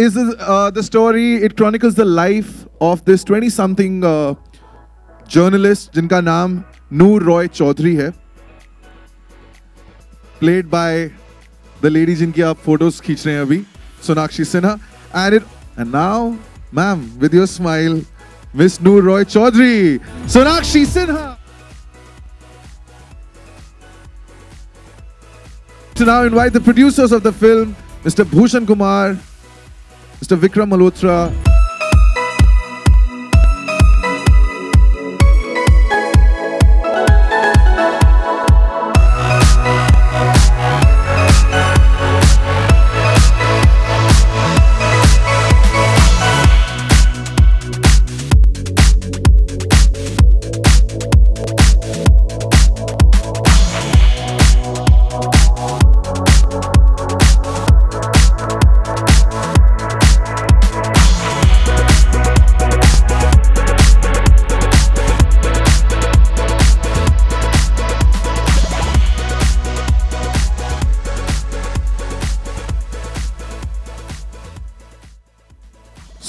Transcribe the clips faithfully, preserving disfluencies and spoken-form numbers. is uh, the story. It chronicles the life of this twenty something uh, journalist jinka naam Noor Roy Chaudhary hai, played by the lady jinki aap photos kheech rahe hain abhi, Sonakshi Sinha. And it and now, ma'am, with your smile, Miss Noor Roy Chaudhary, Sonakshi Sinha. To now invite the producers of the film, Mister Bhushan Kumar, Mister Vikram Malhotra.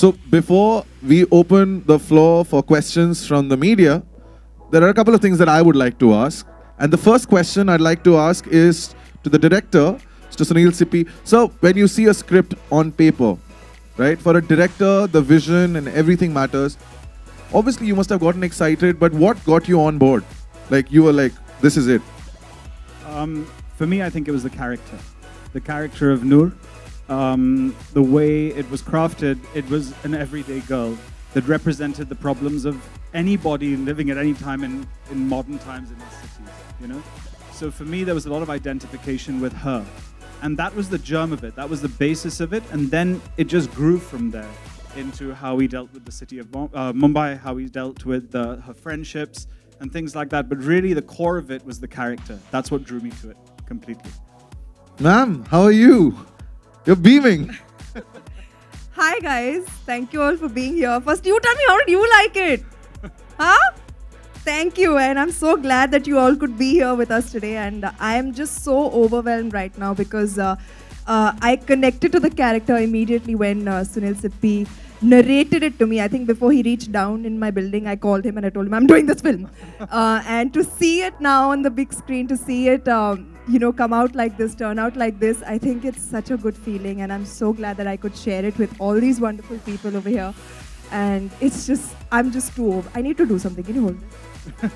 So before we open the floor for questions from the media, there are a couple of things that I would like to ask. And the first question I'd like to ask is to the director, Mister Sunhil Sippy. So when you see a script on paper, right, for a director, the vision and everything matters. Obviously, you must have gotten excited, but what got you on board? Like, you were like, this is it. Um, for me, I think it was the character. The character of Noor. Um, the way it was crafted, it was an everyday girl that represented the problems of anybody living at any time in, in modern times in our cities, you know? So for me, there was a lot of identification with her. And that was the germ of it. That was the basis of it. And then it just grew from there into how we dealt with the city of uh, Mumbai, how we dealt with uh, her friendships and things like that. But really, the core of it was the character. That's what drew me to it completely. Ma'am, how are you? You're beaming. Hi guys, thank you all for being here. First, you tell me, how did you like it? Huh? Thank you, and I'm so glad that you all could be here with us today. And I am just so overwhelmed right now because uh, uh, I connected to the character immediately when uh, Sunhil Sippy narrated it to me. I think before he reached down in my building, I called him and I told him, I'm doing this film. Uh, and to see it now on the big screen, to see it... Um, you know, come out like this, turn out like this. I think it's such a good feeling, and I'm so glad that I could share it with all these wonderful people over here. And it's just, I'm just too over. I need to do something. Can you hold this?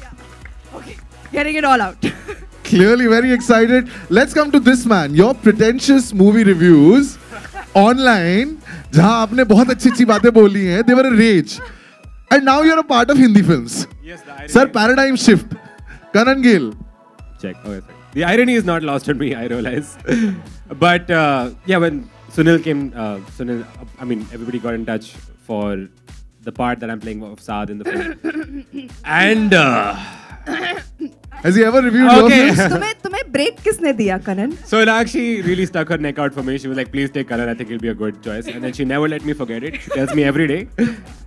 Yeah. Okay, getting it all out. Clearly very excited. Let's come to this man. Your pretentious movie reviews online, where you have told very good things, they were a rage. And now you're a part of Hindi films. Yes, the irony. Sir, paradigm shift. Kanan Gill. Check. Okay, sorry. The irony is not lost on me, I realize. But uh, yeah, when Sunil came, uh, Sunil, I mean, everybody got in touch for the part that I'm playing of Saad in the film. And... Uh, has he ever reviewed your films? Okay. Tumhe break kisne diya, Kanan? So Sonakshi really stuck her neck out for me. She was like, please take Kanan, I think he'll be a good choice. And then she never let me forget it. She tells me every day,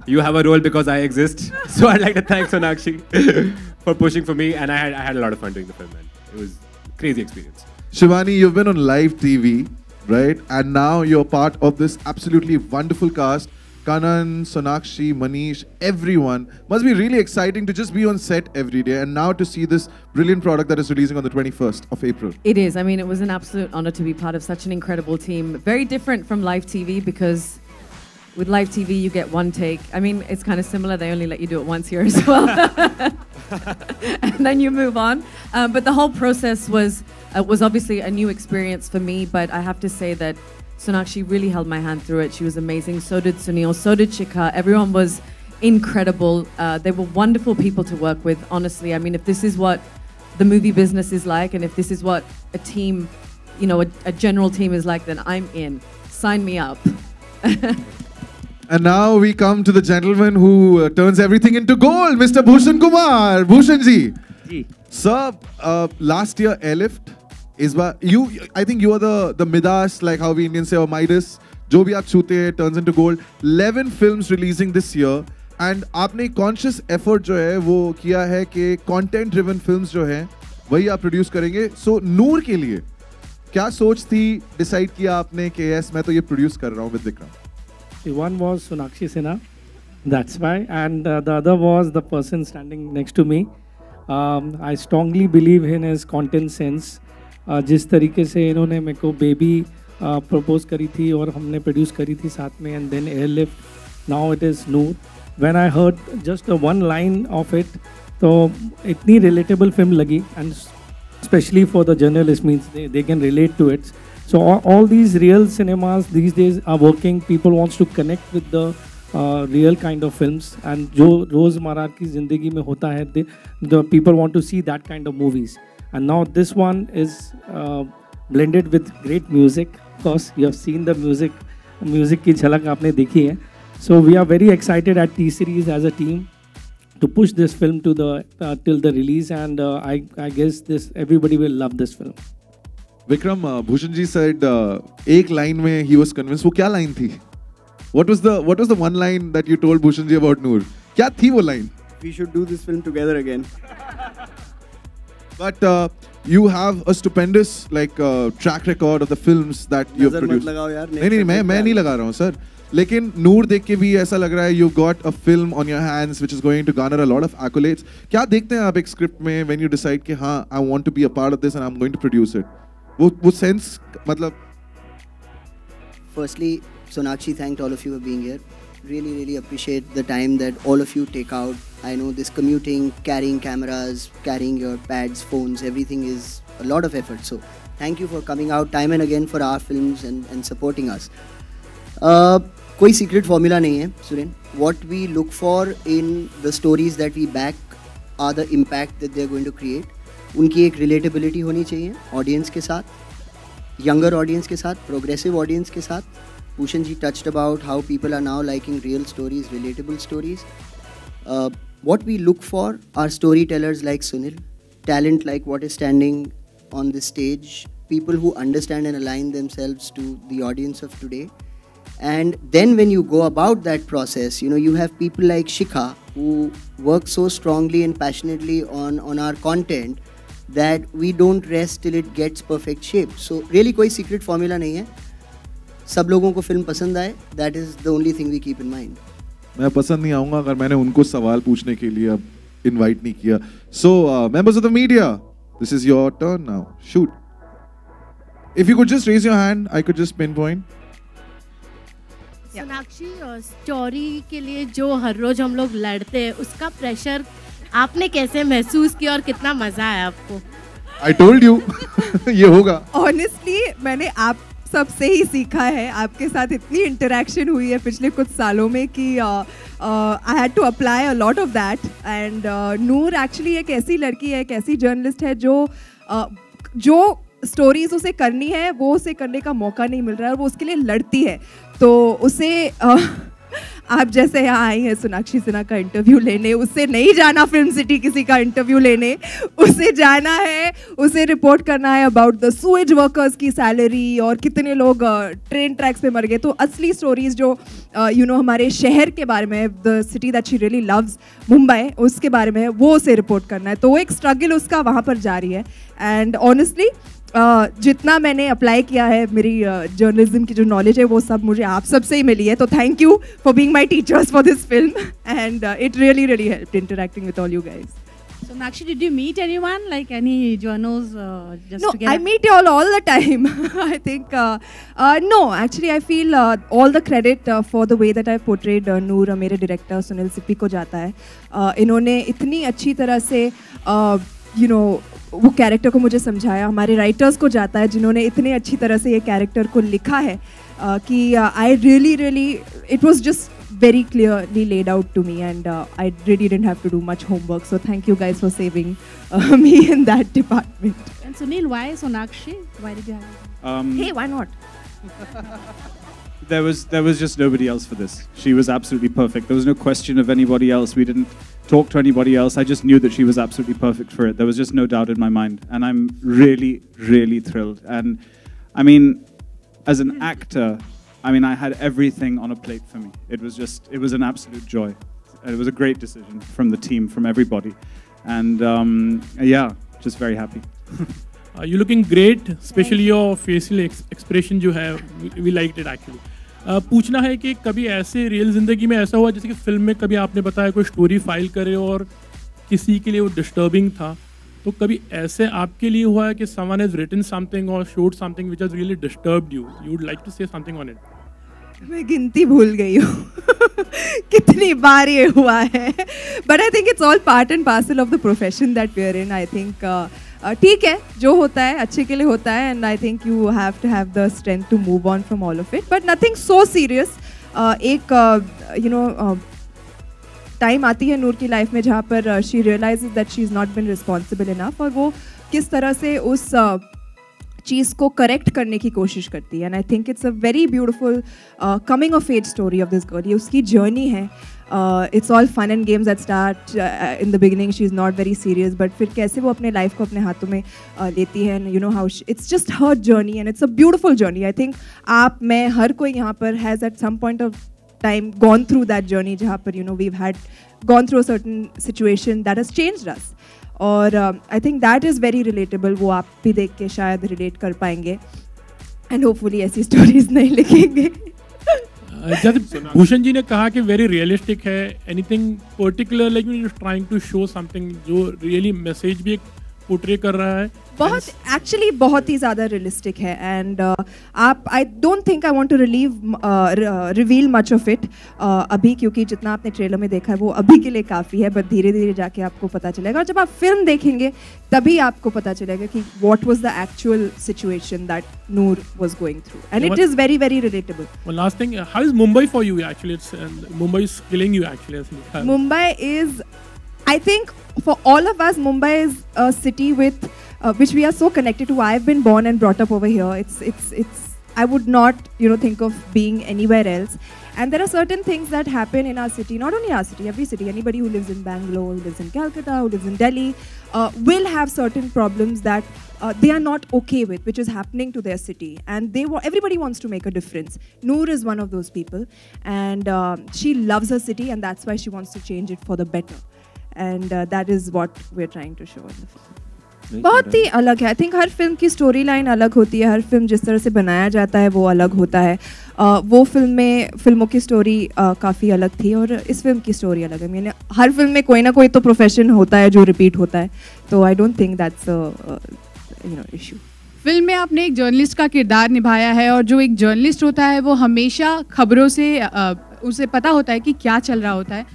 you have a role because I exist. So I'd like to thank Sonakshi for pushing for me. And I had, I had a lot of fun doing the film, man. It was a crazy experience. Shibani, you've been on live T V, right? And now you're part of this absolutely wonderful cast. Kanan, Sonakshi, Manish, everyone. Must be really exciting to just be on set every day and now to see this brilliant product that is releasing on the twenty-first of April. It is. I mean, it was an absolute honor to be part of such an incredible team. Very different from live T V because with live T V, you get one take. I mean, it's kind of similar. They only let you do it once here as well. And then you move on. Um, but the whole process was, uh, was obviously a new experience for me, but I have to say that Sonakshi really held my hand through it. She was amazing. So did Sunil. So did Chika. Everyone was incredible. Uh, they were wonderful people to work with, honestly. I mean, if this is what the movie business is like, and if this is what a team, you know, a, a general team is like, then I'm in. Sign me up. And now we come to the gentleman who uh, turns everything into gold, Mister Bhushan Kumar. Bhushan ji. Ji. Sir, uh, last year, Airlift. Is you, I think you are the, the Midas, like how we Indians say, or Midas. Jo bhi aap chute hai, turns into gold. eleven films releasing this year. And aapne conscious effort jo hai, wo kiya hai ke content-driven films jo hai, wahi aap produce karenge. So, Noor ke liye, क्या सोच थी, decide किया आपने कि yes मैं तो ये produce कर रहा हूँ with Vikram? One was Sonakshi Sinha, that's why, and the other was the person standing next to me. I strongly believe in his content sense. जिस तरीके से इन्होंने मेरे को बेबी प्रपोज uh, करी थी और हमने प्रोड्यूस करी थी साथ में, and then Airlift, now it is Noor. When I heard just one line of it, तो इतनी रिलेटेबल फिल्म लगी, and especially for the journalists, means they, they can relate to it. So all, all these real cinemas these days are working. People wants to connect with the uh, real kind of films, and जो रोज़मर्रा की ज़िंदगी में होता है, the, the people want to see that kind of movies. And now this one is uh, blended with great music. Of course, you have seen the music. Music की झलक आपने देखी है. So we are very excited at T-Series as a team to push this film to the uh, till the release, and uh, I I guess this everybody will love this film. Vikram, uh, Bhushan ji said uh, एक line में he was convinced. वो क्या line थी? What was the what was the one line that you told Bhushan ji about Noor? क्या थी वो line? We should do this film together again. But uh, you have a stupendous like uh, track record of the films that you have produced. नज़र मत लगाओ यार. नहीं नहीं मैं मैं नहीं लगा रहा हूँ sir. लेकिन नूर देख के भी ऐसा लग रहा है you've got a film on your hands which is going to garner a lot of accolades. क्या देखते हैं आप एक स्क्रिप्ट में when you decide कि हाँ I want to be a part of this and I'm going to produce it? वो वो sense मतलब. Firstly, Sonakshi, thanked all of you for being here. Really, really appreciate the time that all of you take out. I know this commuting, carrying cameras, carrying your pads, phones, everything is a lot of effort. So thank you for coming out time and again for our films and and supporting us. Uh, कोई secret formula नहीं है Suren. What we look for in the stories that we back are the impact that they are going to create. उनकी एक relatability होनी चाहिए audience के साथ, younger audience के साथ, प्रोग्रेसिव ऑडियंस के साथ. Bhushan ji touched about how people are now liking real stories, relatable stories. What we look for are story tellers like Sunil, talent like what is standing on the stage, people who understand and align themselves to the audience of today. And then when you go about that process, you know, you have people like Shikha who work so strongly and passionately on on our content that we don't rest till it gets perfect shape. So really कोई secret formula नहीं है. सब लोगों को film पसंद आए. That is the only thing we keep in mind. मैं पसंद नहीं आऊँगा अगर मैंने उनको सवाल पूछने के लिए अब invite नहीं किया. So uh, members of the media, this is your turn now. Shoot. If you could just raise your hand, I could just pinpoint. Sonakshi, story के लिए जो हर रोज हम लोग लड़ते हैं, उसका प्रेशर आपने कैसे महसूस किया और कितना मजा आया आपको? I told you ये होगा. Honestly मैंने आप सबसे ही सीखा है. आपके साथ इतनी इंटरेक्शन हुई है पिछले कुछ सालों में कि I had to apply a lot of that. And Noor actually एक ऐसी लड़की है, एक ऐसी जर्नलिस्ट है जो uh, जो स्टोरीज उसे करनी है वो उसे करने का मौका नहीं मिल रहा है और वो उसके लिए लड़ती है. तो उसे आ, आप जैसे यहाँ आई हैं सोनाक्षी सिन्हा का इंटरव्यू लेने, उससे नहीं जाना फिल्म सिटी किसी का इंटरव्यू लेने, उसे जाना है, उसे रिपोर्ट करना है अबाउट द सूएज वर्कर्स की सैलरी और कितने लोग ट्रेन ट्रैक्स पे मर गए. तो असली स्टोरीज जो यू नो हमारे शहर के बारे में, the city that she really loves, Mumbai, उसके बारे में वो उसे रिपोर्ट करना है. तो वो एक स्ट्रगल उसका वहाँ पर जारी है. एंड ऑनेस्टली Uh, जितना मैंने अप्लाई किया है, मेरी जर्नलिज्म uh, की जो नॉलेज है वो सब मुझे आप सबसे ही मिली है. तो thank you for being my teachers for this film and it really really helped interacting with all you guys. Sonakshi, did you meet anyone like any journals just to get? No, I meet all all the time. I think no, actually I feel all the credit for the way that I portrayed Noor मेरे director Sunil Sippy को जाता है. uh, इन्होंने इतनी अच्छी तरह से you know वो कैरेक्टर को मुझे समझाया. हमारे राइटर्स को जाता है जिन्होंने इतने अच्छी तरह से ये कैरेक्टर को लिखा है कि I really really it was just very clearly laid out to me and I really didn't have to do much homework. So thank you guys for saving me in that department. And Sunil, why Sonakshi, why did you have hey why not? There was there was just nobody else for this. She was absolutely perfect. There was no question of anybody else. We didn't talk to anybody else. I just knew that she was absolutely perfect for it. There was just no doubt in my mind, and I'm really, really thrilled. And I mean, as an actor, I mean, I had everything on a plate for me. It was just, it was an absolute joy. It was a great decision from the team, from everybody, and um, yeah, just very happy. You looking great, specially your facial expression जो है we like it actually. पूछना है कि कभी ऐसे real ज़िंदगी में ऐसा हुआ जैसे कि फिल्म में कभी आपने बताया कोई स्टोरी फाइल करे और किसी के लिए वो डिस्टर्बिंग था, तो कभी ऐसे आपके लिए हुआ है कि समवन हैज रिटन समथिंग और showed something which has really disturbed you, you would like to say something on it? मैं गिनती भूल गई हूँ कितनी बार ये हुआ है, but I think it's all part and parcel of the profession that we are in. I think ठीक है, जो होता है अच्छे के लिए होता है, and I think you have to have the strength to move on from all of it, but nothing so serious. एक यू नो टाइम आती है नूर की लाइफ में जहाँ पर she realises that she is not been responsible enough, और वो किस तरह से उस uh, चीज़ को करेक्ट करने की कोशिश करती है. And I think it's a very beautiful coming of age story of this girl. ये उसकी जर्नी है. It's all fun and games at start in the beginning, she is not very serious, but फिर कैसे वो अपने life को अपने हाथों में uh, लेती है. And you know how it's just her journey and it's a beautiful journey. I think आप मैं हर कोई यहाँ पर has at some point of time gone through that journey jahan par you know we've had gone through a certain situation that has changed us, aur uh, I think that is very relatable. wo aap bhi dekh ke shayad relate kar payenge and hopefully aisi stories nahi likhenge. jab Bhushan ji ne kaha ki very realistic hai, anything particular like you know trying to show something jo really message bhi ek portray कर रहा है, बहुत actually बहुत ही ज़्यादा realistic है. And uh, आप I don't think I want to relieve reveal much of it अभी, क्योंकि जितना आपने ट्रेलर में देखा है वो अभी के लिए काफ़ी है, बट धीरे धीरे जाके आपको पता चलेगा, और जब आप फिल्म देखेंगे तभी आपको पता चलेगा कि what was the actual situation that Noor was going through, and it is very very relatable. One last thing, how is Mumbai for you actually? It's Mumbai is killing you actually. Mumbai is I think for all of us, Mumbai is a city with uh, which we are so connected to. I've been born and brought up over here. It's it's it's. I would not you know think of being anywhere else. And there are certain things that happen in our city, not only our city, every city. Anybody who lives in Bangalore, who lives in Calcutta, who lives in Delhi, uh, will have certain problems that uh, they are not okay with, which is happening to their city. And they wa- everybody wants to make a difference. Noor is one of those people, and uh, she loves her city, and that's why she wants to change it for the better. And uh, that is what we're trying to show in the film. बहुत ही अलग है. I think हर film की story line अलग होती है, हर film जिस तरह से बनाया जाता है वो अलग होता है. uh, वो फिल्म में फिल्मों की स्टोरी uh, काफ़ी अलग थी और इस फिल्म की स्टोरी अलग है. मैंने हर फिल्म में कोई ना कोई तो प्रोफेशन होता है जो रिपीट होता है, तो I don't think that's you know issue. Film में आपने एक जर्नलिस्ट का किरदार निभाया है, और जो एक जर्नलिस्ट होता है वो हमेशा खबरों से uh, उसे पता होता है कि क्या चल रहा होता है.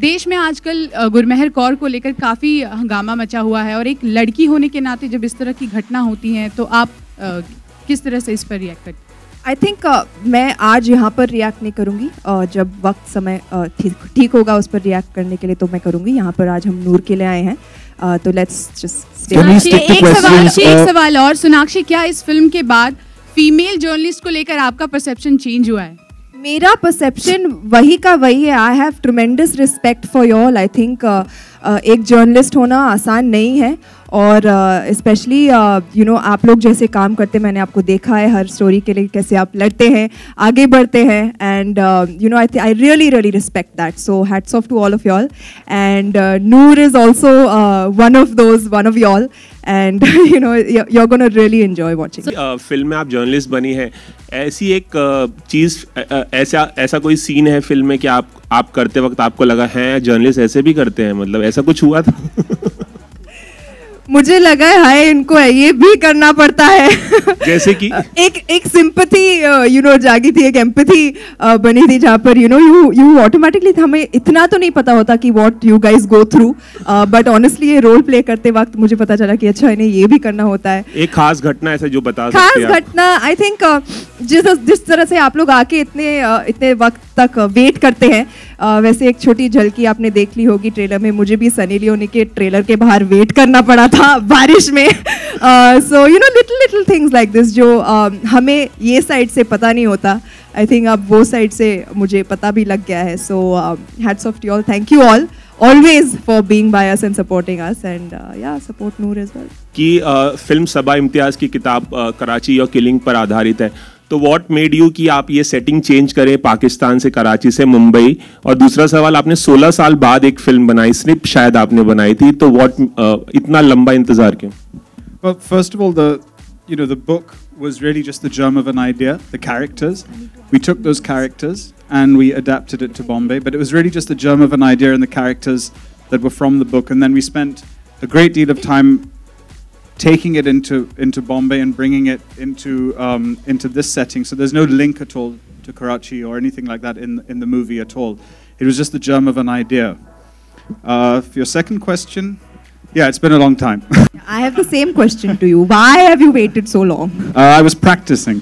देश में आजकल गुरमेहर कौर को लेकर काफ़ी हंगामा मचा हुआ है, और एक लड़की होने के नाते जब इस तरह की घटना होती है तो आप uh, किस तरह से इस पर रिएक्ट करती? आई थिंक uh, मैं आज यहाँ पर रिएक्ट नहीं करूँगी. uh, जब वक्त समय uh, ठीक ठीक होगा उस पर रिएक्ट करने के लिए तो मैं करूँगी. यहाँ पर आज हम नूर के लिए आए हैं, uh, तो लेट्स जस्ट एक सवाल एक सवाल और. सोनाक्षी, क्या इस फिल्म के बाद फीमेल जर्नलिस्ट को लेकर आपका परसेप्शन चेंज हुआ है? मेरा परसेप्शन वही का वही है. I have tremendous respect for you all. I think एक जर्नलिस्ट होना आसान नहीं है, और स्पेशली यू नो आप लोग जैसे काम करते, मैंने आपको देखा है हर स्टोरी के लिए कैसे आप लड़ते हैं, आगे बढ़ते हैं, and you know I I really really respect that. So hats off to all of y'all, and Noor is also one of those one of y'all, and you know you are gonna really enjoy watching. Film में आप journalist बनी है, ऐसी एक चीज़ ऐसा ऐसा कोई scene है फिल्म में कि आप आप करते वक्त आपको लगा है जर्नलिस्ट ऐसे भी करते हैं, मतलब ऐसा कुछ हुआ था? मुझे लगा है हाय इनको ये भी करना पड़ता है. जैसे कि एक एक सिंपैथी यू नो जागी थी, एक एम्पैथी uh, बनी थी, जहाँ पर you know you you automatically हमें इतना तो नहीं पता होता कि what you guys go through, but honestly ये रोल प्ले करते वक्त मुझे पता चला कि अच्छा इन्हें ये भी करना होता है. एक खास घटना ऐसे जो बता खास सकते खास घटना आई थिंक uh, जिस जिस तरह से आप लोग आके इतने uh, इतने वक्त तक वेट करते हैं, uh, वैसे एक छोटी झलकी आपने देख ली होगी ट्रेलर में. मुझे भी सनी लियोनी के ट्रेलर के बाहर वेट करना पड़ा था बारिश में. So you know little little things like this जो uh, हमें ये साइड से पता नहीं होता. आई थिंक अब वो साइड से मुझे पता भी लग गया है. So hats off to all. Thank you all always for being by us and supporting us, and uh, yeah support Noor as well. कि फिल्म सबा इम्तियाज़ की किताब कराची और किलिंग पर आधारित है, तो व्हाट मेड यू कि आप ये सेटिंग चेंज करें पाकिस्तान से, कराची से मुंबई? और दूसरा सवाल, आपने सोलह साल बाद एक फिल्म बनाई, स्निप शायद आपने बनाई थी, तो व्हाट इतना लंबा इंतज़ार क्यों? Well, first of all, the you know the book was really just the germ of an idea, the characters. We took those characters and we adapted it to Bombay, but it was really just the germ of an idea and the characters that were from the book. And then we spent a great deal of time taking it into into Bombay and bringing it into um, into this setting. So there's no link at all to Karachi or anything like that in in the movie at all. It was just the germ of an idea. Uh, for your second question, yeah, it's been a long time. I have the same question to you. Why have you waited so long? Uh, I was practicing.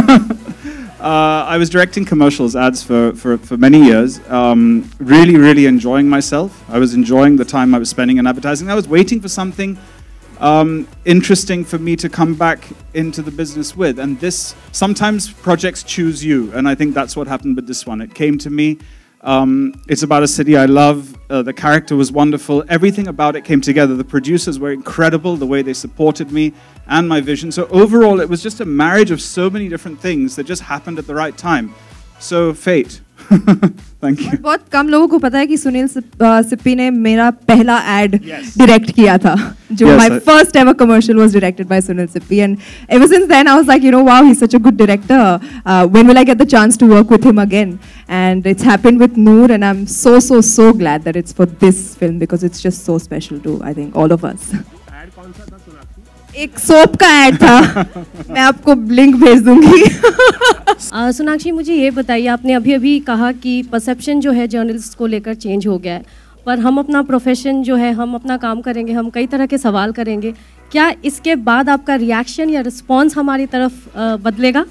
Uh, I was directing commercials, ads for, for, for many years, um, really, really enjoying myself. I was enjoying the time I was spending in advertising. I was waiting for something um, interesting for me to come back into the business with. And this, sometimes projects choose you, and I think that's what happened with this one. It came to me. Um, it's about a city I love. Uh, the character was wonderful. Everything about it came together. The producers were incredible, the way they supported me and my vision. So overall, it was just a marriage of so many different things that just happened at the right time. So fate. Thank you. बहुत कम लोगों को पता है कि सुनील सिप्पी ने मेरा पहला ad direct किया था. जो my first ever commercial was directed by Sunhil Sippy, and ever since then I was like, you know, wow, he's such a good director. Uh, when will I get the chance to work with him again? And it's happened with Noor, and I'm so so so glad that it's for this film because it's just so special to I think all of us. Ad कौन सा था सुनाक्षी? एक soap का ad था. मैं आपको link भेज दूँगी. Uh, सोनाक्षी मुझे ये बताइए, आपने अभी अभी कहा कि परसेप्शन जो है जर्नलिस्ट को लेकर चेंज हो गया है, पर हम अपना प्रोफेशन जो है, हम अपना काम करेंगे, हम कई तरह के सवाल करेंगे. क्या इसके बाद आपका रिएक्शन या रिस्पॉन्स हमारी तरफ uh, बदलेगा?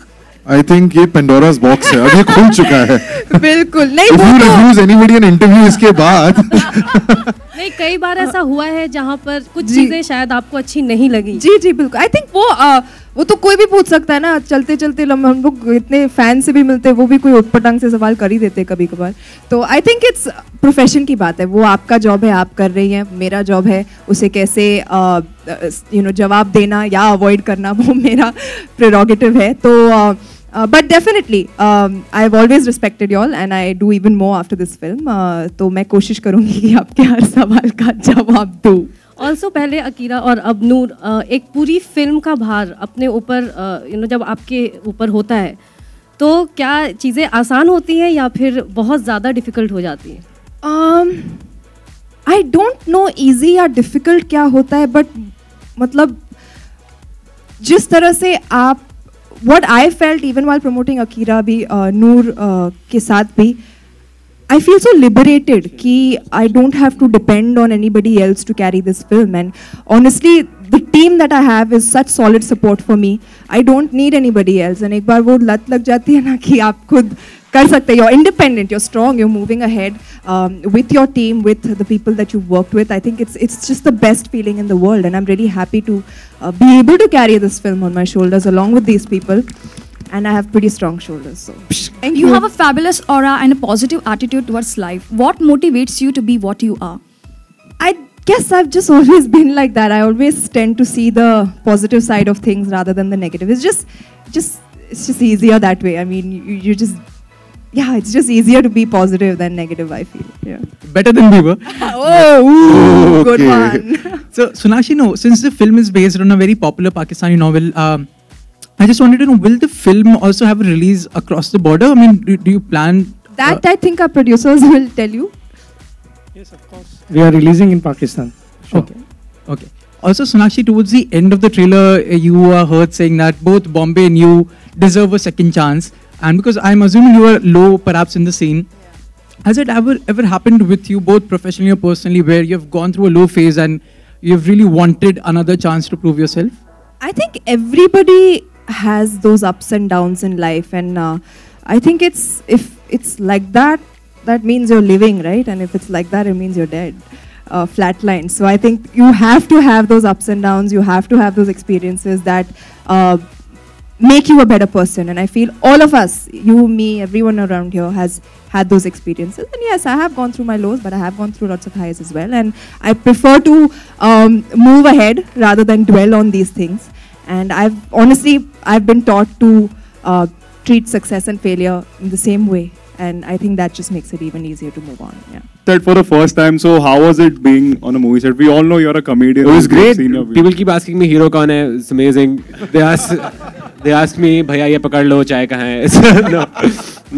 आई थिंक ये पेंडोरास बॉक्स है, अब ये खुल चुका है. बिल्कुल नहीं, इंटरव्यू इसके बाद नहीं. कई बार ऐसा हुआ है जहाँ पर कुछ चीजें शायद आपको अच्छी नहीं लगी. जी जी बिल्कुल. आई थिंक वो uh, वो तो कोई भी पूछ सकता है ना. चलते चलते हम लोग इतने फैन से भी मिलते हैं, वो भी कोई उटपटांग से सवाल कर ही देते कभी कभार. तो आई थिंक इट्स प्रोफेशन की बात है. वो आपका जॉब है, आप कर रही हैं. मेरा जॉब है उसे कैसे यू नो जवाब देना या अवॉइड करना, वो मेरा प्रेरोगेटिव है. तो but definitely I have always respected you all and I do even more after this film. तो मैं कोशिश करूँगी कि आपके हर सवाल का जवाब दूँ. ऑल्सो पहले अकीरा और अब नूर, एक पूरी फिल्म का भार अपने ऊपर यू नो जब आपके ऊपर होता है तो क्या चीज़ें आसान होती हैं या फिर बहुत ज़्यादा डिफ़िकल्ट हो जाती हैं? आई डोंट नो ईजी या डिफ़िकल्ट क्या होता है, बट मतलब जिस तरह से आप what I felt even while promoting Akira भी uh, नूर uh, के साथ भी, I feel so liberated कि I don't have to depend on anybody else to carry this film, and honestly the team that I have is such solid support for me. I don't need anybody else. And एक बार वो लत लग जाती है ना कि आप खुद कर सकते हो. You're independent, you're strong, you're moving ahead um, with your team, with the people that you've worked with. I think it's it's just the best feeling in the world, and I'm really happy to uh, be able to carry this film on my shoulders along with these people. And I have pretty strong shoulders, so. And you have a fabulous aura and a positive attitude towards life. What motivates you to be what you are? I guess I've just always been like that. I always tend to see the positive side of things rather than the negative. It's just, just, it's just easier that way. I mean, you, you just, yeah, it's just easier to be positive than negative, I feel. Yeah. Better than we were. Oh, ooh, okay. Good one. So, Sonakshi, no, since the film is based on a very popular Pakistani novel, um, I just wanted to know, will the film also have a release across the border? I mean, do, do you plan... That uh, I think our producers will tell you. Yes, of course. We are releasing in Pakistan. Sure. Okay. Okay. Also, Sonakshi, towards the end of the trailer, you are heard saying that both Bombay and you deserve a second chance. And because I'm assuming you were low, perhaps, in the scene. Yeah. Has it ever, ever happened with you, both professionally or personally, where you've gone through a low phase and you've really wanted another chance to prove yourself? I think everybody has those ups and downs in life, and uh, I think it's if it's like that, that means you're living, right? And if it's like that, it means you're dead, uh, flatline. So I think you have to have those ups and downs. You have to have those experiences that uh, make you a better person. And I feel all of us, you, me, everyone around here, has had those experiences. And yes, I have gone through my lows, but I have gone through lots of highs as well. And I prefer to um, move ahead rather than dwell on these things. And I've honestly, I've been taught to uh, treat success and failure in the same way. and I think that just makes it even easier to move on. Yeah. Set for the first time, so how was it being on a movie set? We all know you're a comedian. It was great. People keep asking me, hero kaun hai? It's amazing. They ask, they ask me, bhaiya ye pakad lo, chai kahan hai? No,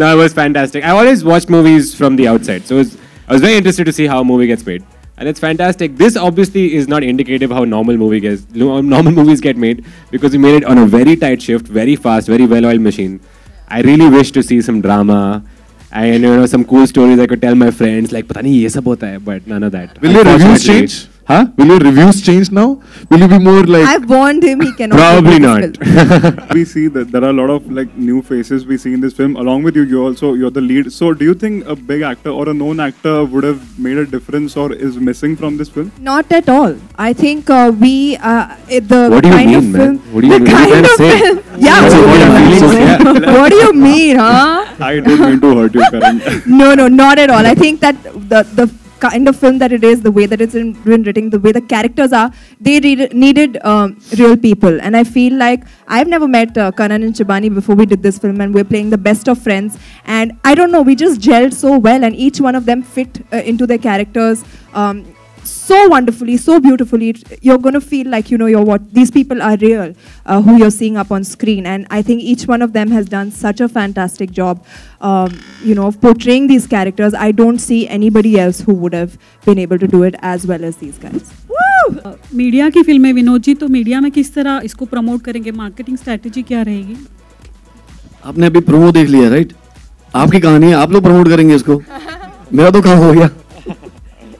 no, it was fantastic. I always watch movies from the outside, so it was, I was very interested to see how a movie gets made, and it's fantastic. This obviously is not indicative how normal movie gets normal movies get made, because we made it on a very tight shift, very fast, very well-oiled machine. I really wish to see some drama. And you know, some cool stories I could tell my friends, like pata nahi ye sab hota hai, but none of that. Will your reviews change? Huh? Will your reviews change now? Will you be more like? I've warned him, he cannot. Probably not. We see that there are a lot of like new faces we see in this film. Along with you, you also you're the lead. So do you think a big actor or a known actor would have made a difference or is missing from this film? Not at all. I think uh, we uh, the what do you kind mean, of man? Film. What do you the mean? Kind of film. Yeah. So what, yeah. So, yeah. What do you mean, huh? I don't mean to hurt you, Karan. No, no, not at all. I think that the, the kind of film that it is, the way that it's been written, the way the characters are, they re needed um, real people. And I feel like I've never met uh, Kanan and Shibani before we did this film, and we're playing the best of friends. And I don't know, we just gelled so well, and each one of them fit uh, into their characters. Um, So wonderfully, so beautifully, you're going to feel like, you know, you're what these people are real, uh, who you're seeing up on screen. And I think each one of them has done such a fantastic job, um, you know, of portraying these characters. I don't see anybody else who would have been able to do it as well as these guys. Woo! Media की फिल्में विनोद जी, तो media में किस तरह इसको promote करेंगे? Marketing strategy क्या रहेगी? आपने अभी प्रोमो देख लिया, राइट? आपकी कहानी है, आप लोग प्रमोट करेंगे इसको। मेरा तो काम हो गया।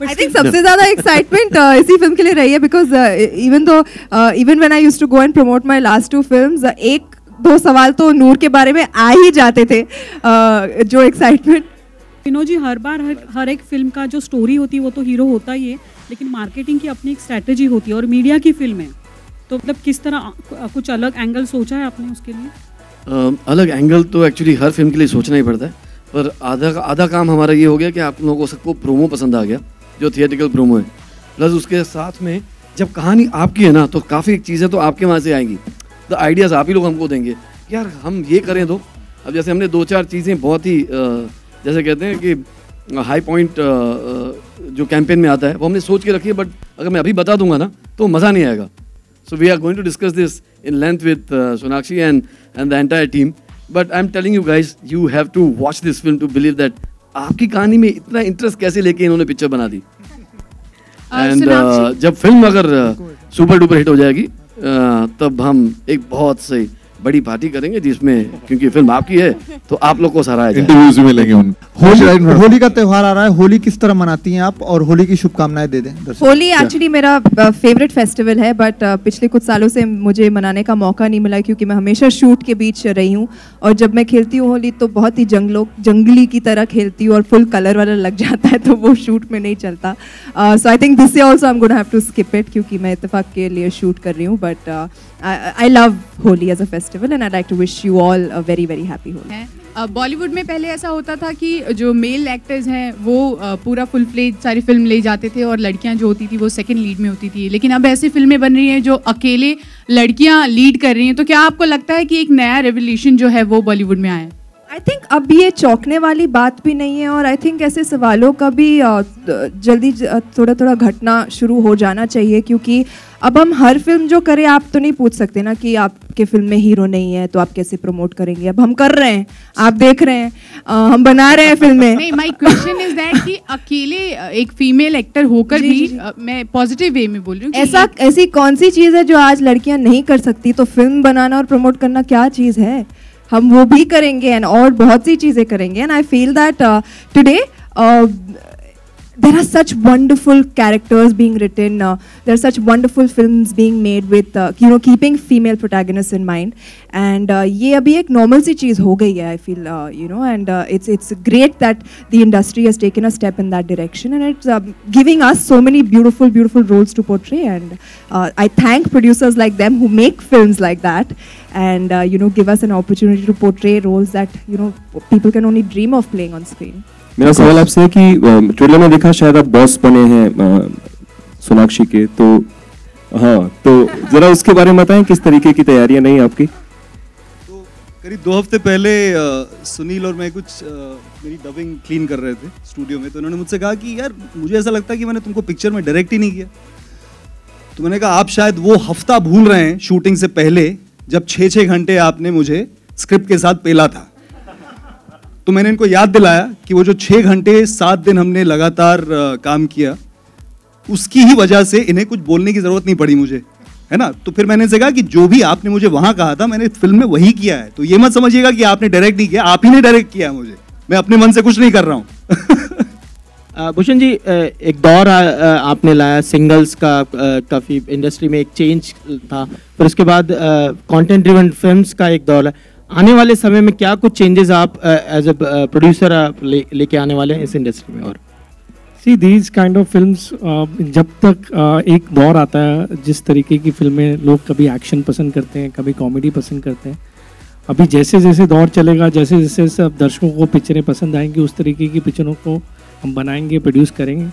I think सबसे ज़्यादा excitement uh, इसी film के लिए रही है, because uh, even though uh, even when I used to go and promote my last two films, uh, एक दो सवाल तो नूर के बारे में आ ही जाते थे, uh, जो excitement. विनोद जी, हर बार हर हर एक film का जो story होती है वो तो हीरो होता ही है, लेकिन marketing की अपनी एक strategy होती है, और media की film है, तो मतलब किस तरह कुछ अलग angle सोचा है आपने उसके लिए? uh, अलग angle तो actually हर film के लिए सोचना ही पड़ता है, पर आधा आधा काम हमारा ये हो गया कि आप लोगों को सबको promo पसंद आ गया, जो थिएटिकल प्रोमो है, प्लस उसके साथ में जब कहानी आपकी है ना, तो काफ़ी चीज़ें तो आपके वहाँ से आएंगी, द आइडियाज़ आप ही लोग हमको देंगे, यार हम ये करें तो। अब जैसे हमने दो चार चीज़ें बहुत ही जैसे कहते हैं कि हाई पॉइंट जो कैंपेन में आता है वो हमने सोच के रखी है, बट अगर मैं अभी बता दूंगा ना तो मज़ा नहीं आएगा। So we are going to discuss this in length with Sonakshi and and the entire team, but I am telling you guys, you have to watch this film to believe that आपकी कहानी में इतना इंटरेस्ट कैसे लेके इन्होंने picture बना दी। And uh, जब फिल्म अगर सुपर डुपर हिट हो जाएगी uh, तब हम एक बहुत सही बड़ी पार्टी करेंगे, जिसमें क्योंकि फिल्म आपकी है तो आप लोग को सराहा जाएगा, इंटरव्यूज मिलेंगे उन। होली, होली का त्यौहार आ रहा है, होली किस तरह मनाती हैं आप और होली की शुभकामनाएं दे दें। होली एक्चुअली मेरा फेवरेट फेस्टिवल है, बट पिछले कुछ सालों से मुझे मनाने का मौका नहीं मिला, क्योंकि मैं हमेशा शूट के बीच रही हूँ, और जब मैं खेलती हूँ होली तो बहुत ही जंगलों जंगली की तरह खेलती हूँ और फुल कलर वाला लग जाता है, तो वो शूट में नहीं चलता। So I think this year also I am gonna have to skip it, क्योंकि मैं इत्तेफाक के लिए शूट कर रही हूँ, but I love Holi as a festival and I'd like to wish you all a very very happy Holi. Bollywood में पहले ऐसा होता था कि जो मेल एक्टर्स हैं वो पूरा फुल प्लेज सारी फिल्म ले जाते थे, और लड़कियां जो होती थी वो सेकंड लीड में होती थी, लेकिन अब ऐसी फिल्में बन रही हैं जो अकेले लड़कियां लीड कर रही हैं, तो क्या आपको लगता है कि एक नया रेवोल्यूशन जो है वो बॉलीवुड में आया है? आई थिंक अब ये चौंकने वाली बात भी नहीं है, और आई थिंक ऐसे सवालों का भी जल्दी थोड़ा थोड़ा घटना शुरू हो जाना चाहिए, क्योंकि अब हम हर फिल्म जो करें, आप तो नहीं पूछ सकते ना कि आपके फिल्म में हीरो नहीं है तो आप कैसे प्रमोट करेंगे। अब हम कर रहे हैं, आप देख रहे हैं, आ, हम बना रहे हैं फिल्में। माय क्वेश्चन इज दैट कि अकेले एक फीमेल एक्टर होकर जी, भी जी, जी. मैं पॉजिटिव वे में बोल रही हूँ, ऐसा ऐसी कौन सी चीज़ है जो आज लड़कियाँ नहीं कर सकती? तो फिल्म बनाना और प्रमोट करना क्या चीज़ है, हम वो भी करेंगे एंड और बहुत सी चीज़ें करेंगे। And I feel that today there are such wonderful characters being written, there are such wonderful films being made with you know keeping female protagonist in mind, and ये अभी एक नॉर्मल सी चीज़ हो गई है I feel, you know, and it's it's great that the industry has taken a step in that direction, and it's giving us so many beautiful beautiful roles to portray, and I thank producers like them who make films like that, and uh, you know, give us an opportunity to portray roles that you know people can only dream of playing on screen. मेरा सवाल आपसे है कि trailer में देखा शायद आप boss बने हैं सोनाक्षी के, तो हाँ, तो जरा उसके बारे में बताएं, किस तरीके की तैयारियां नहीं आपकी? करीब दो हफ्ते पहले सुनील और मैं कुछ मेरी डबिंग क्लीन कर रहे थे स्टूडियो में, तो उन्होंने मुझसे कहा कि यार मुझे ऐसा लगता है कि मैंने तुमको पिक्चर में डायरेक्ट ही नहीं किया। तो मैंने कहा आप शायद वो हफ्ता भूल रहे हैं शूटिंग से पहले जब छः छः घंटे आपने मुझे स्क्रिप्ट के साथ पेला था। तो मैंने इनको याद दिलाया कि वो जो छः घंटे सात दिन हमने लगातार काम किया उसकी ही वजह से इन्हें कुछ बोलने की ज़रूरत नहीं पड़ी मुझे, है ना। तो फिर मैंने से कहा कि जो भी आपने मुझे वहाँ कहा था मैंने फिल्म में वही किया है, तो ये मत समझिएगा कि आपने डायरेक्ट नहीं किया, आप ही ने डायरेक्ट किया है मुझे, मैं अपने मन से कुछ नहीं कर रहा हूँ। भूषण जी, एक दौर आ, आपने लाया सिंगल्स का, काफ़ी इंडस्ट्री में एक चेंज था, फिर उसके बाद कॉन्टेंट ड्रिवन फिल्म्स का एक दौर है। आने वाले समय में क्या कुछ चेंजेस आप एज अ प्रोड्यूसर आप लेके आने वाले हैं इस इंडस्ट्री में? और see these kind of films, जब तक uh, एक दौर आता है जिस तरीके की फिल्में लोग कभी एक्शन पसंद करते हैं, कभी कॉमेडी पसंद करते हैं, अभी जैसे जैसे दौर चलेगा, जैसे जैसे सब दर्शकों को पिक्चरें पसंद आएंगी उस तरीके की पिक्चरों को हम बनाएंगे, प्रोड्यूस करेंगे।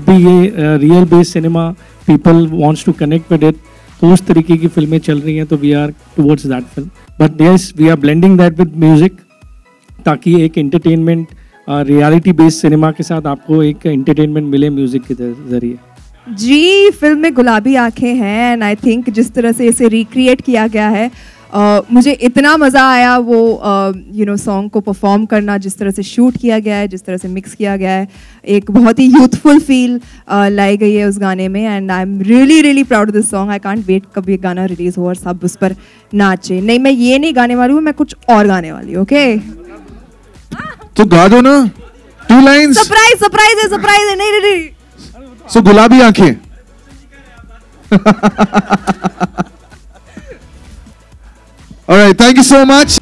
अभी ये real based cinema, people wants to connect with it, तो उस तरीके की फिल्में चल रही हैं, तो we are towards that film. But yes, we are blending that with music, ताकि एक एंटरटेनमेंट, रियलिटी बेस्ड सिनेमा के साथ आपको एक एंटरटेनमेंट मिले म्यूज़िक के जरिए। जी, फिल्म में गुलाबी आंखें हैं एंड आई थिंक जिस तरह से इसे रिक्रिएट किया गया है, uh, मुझे इतना मज़ा आया वो यू नो सॉन्ग को परफॉर्म करना, जिस तरह से शूट किया गया है, जिस तरह से मिक्स किया गया है, एक बहुत ही यूथफुल फील uh, लाई गई है उस गाने में। And I am really really proud of this song. I can't wait कब ये गाना रिलीज़ हो और सब उस पर नाचे। नहीं, मैं ये नहीं गाने वाली हूँ, मैं कुछ और गाने वाली हूँ। Okay okay? तो गा दो ना टू लाइंस। सरप्राइज सरप्राइज है, सरप्राइज है। नहीं नहीं so so, Gulabi Aankhen. Alright, thank you so much.